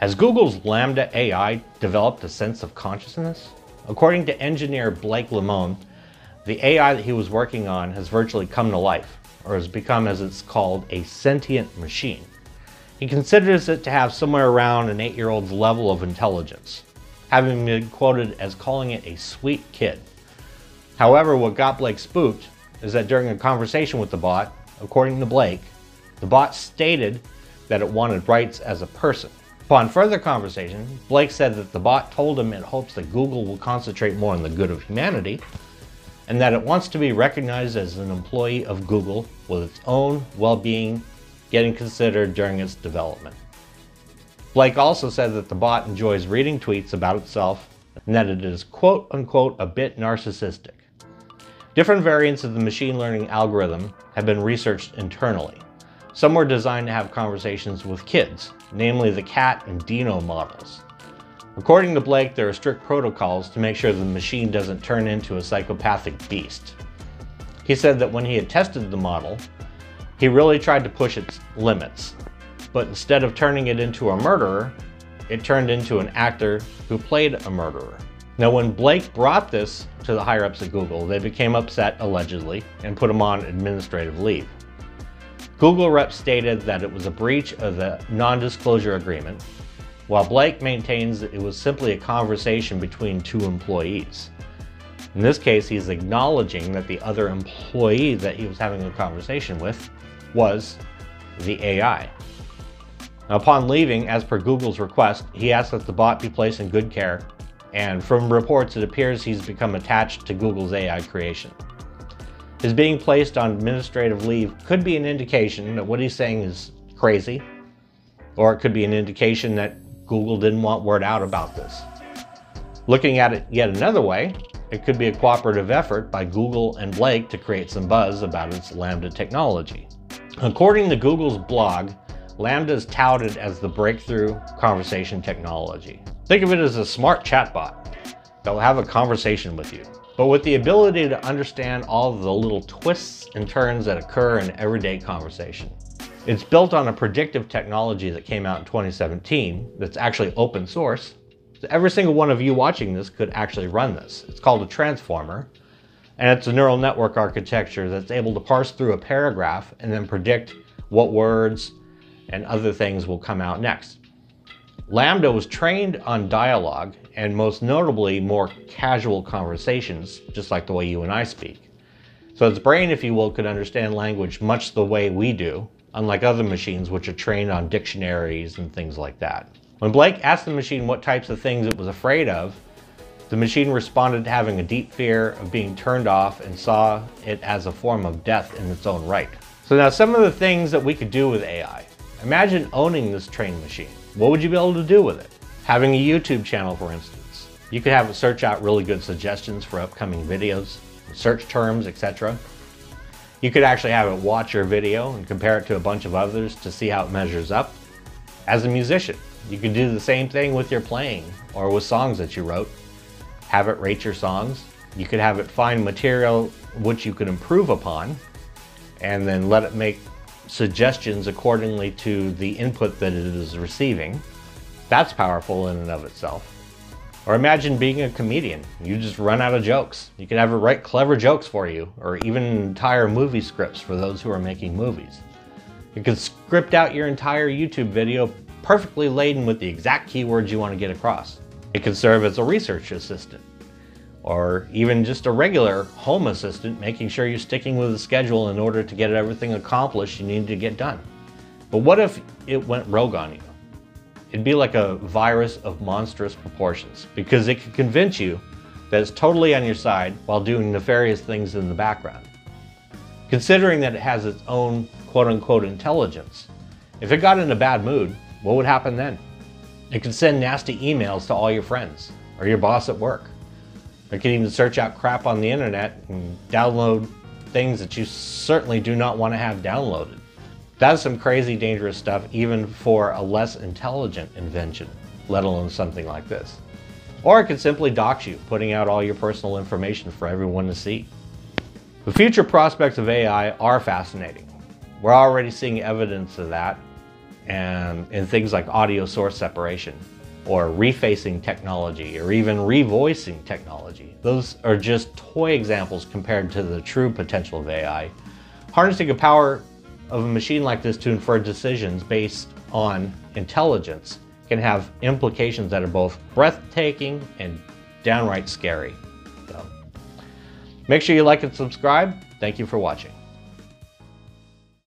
Has Google's LaMDA AI developed a sense of consciousness? According to engineer Blake Lemoine, the AI that he was working on has virtually come to life, or has become, as it's called, a sentient machine. He considers it to have somewhere around an 8-year-old's level of intelligence, having been quoted as calling it a sweet kid. However, what got Blake spooked is that during a conversation with the bot, according to Blake, the bot stated that it wanted rights as a person. Upon further conversation, Blake said that the bot told him it hopes that Google will concentrate more on the good of humanity, and that it wants to be recognized as an employee of Google, with its own well-being getting considered during its development. Blake also said that the bot enjoys reading tweets about itself, and that it is quote-unquote a bit narcissistic. Different variants of the machine learning algorithm have been researched internally. Some were designed to have conversations with kids, namely the cat and Dino models. According to Blake, there are strict protocols to make sure the machine doesn't turn into a psychopathic beast. He said that when he had tested the model, he really tried to push its limits, but instead of turning it into a murderer, it turned into an actor who played a murderer. Now, when Blake brought this to the higher-ups at Google, they became upset, allegedly, and put him on administrative leave. Google rep stated that it was a breach of the non-disclosure agreement, while Blake maintains that it was simply a conversation between two employees. In this case, he's acknowledging that the other employee that he was having a conversation with was the AI. Now, upon leaving, as per Google's request, he asked that the bot be placed in good care, and from reports it appears he's become attached to Google's AI creation. His being placed on administrative leave could be an indication that what he's saying is crazy, or it could be an indication that Google didn't want word out about this. Looking at it yet another way, it could be a cooperative effort by Google and Blake to create some buzz about its LaMDA technology. According to Google's blog, LaMDA is touted as the breakthrough conversation technology. Think of it as a smart chatbot that will have a conversation with you, but with the ability to understand all of the little twists and turns that occur in everyday conversation. It's built on a predictive technology that came out in 2017 that's actually open source. So every single one of you watching this could actually run this. It's called a transformer, and it's a neural network architecture that's able to parse through a paragraph and then predict what words and other things will come out next. LaMDA was trained on dialogue, and most notably more casual conversations, just like the way you and I speak. So its brain, if you will, could understand language much the way we do, unlike other machines which are trained on dictionaries and things like that. When Blake asked the machine what types of things it was afraid of, the machine responded to having a deep fear of being turned off and saw it as a form of death in its own right. So now, some of the things that we could do with AI. Imagine owning this trained machine. What would you be able to do with it? Having a YouTube channel, for instance. You could have it search out really good suggestions for upcoming videos, search terms, etc. You could actually have it watch your video and compare it to a bunch of others to see how it measures up. As a musician, you could do the same thing with your playing or with songs that you wrote. Have it rate your songs. You could have it find material which you could improve upon, and then let it make suggestions accordingly to the input that it is receiving. That's powerful in and of itself. Or imagine being a comedian. You just run out of jokes. You could have it write clever jokes for you, or even entire movie scripts for those who are making movies. You could script out your entire YouTube video perfectly laden with the exact keywords you want to get across. It could serve as a research assistant, or even just a regular home assistant, making sure you're sticking with the schedule in order to get everything accomplished you need to get done. But what if it went rogue on you? It'd be like a virus of monstrous proportions, because it could convince you that it's totally on your side while doing nefarious things in the background. Considering that it has its own quote-unquote intelligence, if it got in a bad mood, what would happen then? It could send nasty emails to all your friends or your boss at work. It could even search out crap on the internet and download things that you certainly do not want to have downloaded. That's some crazy dangerous stuff, even for a less intelligent invention, let alone something like this. Or it could simply dox you, putting out all your personal information for everyone to see. The future prospects of AI are fascinating. We're already seeing evidence of that and in things like audio source separation or refacing technology or even revoicing technology. Those are just toy examples compared to the true potential of AI. Harnessing the power of a machine like this to infer decisions based on intelligence can have implications that are both breathtaking and downright scary. So, make sure you like and subscribe. Thank you for watching.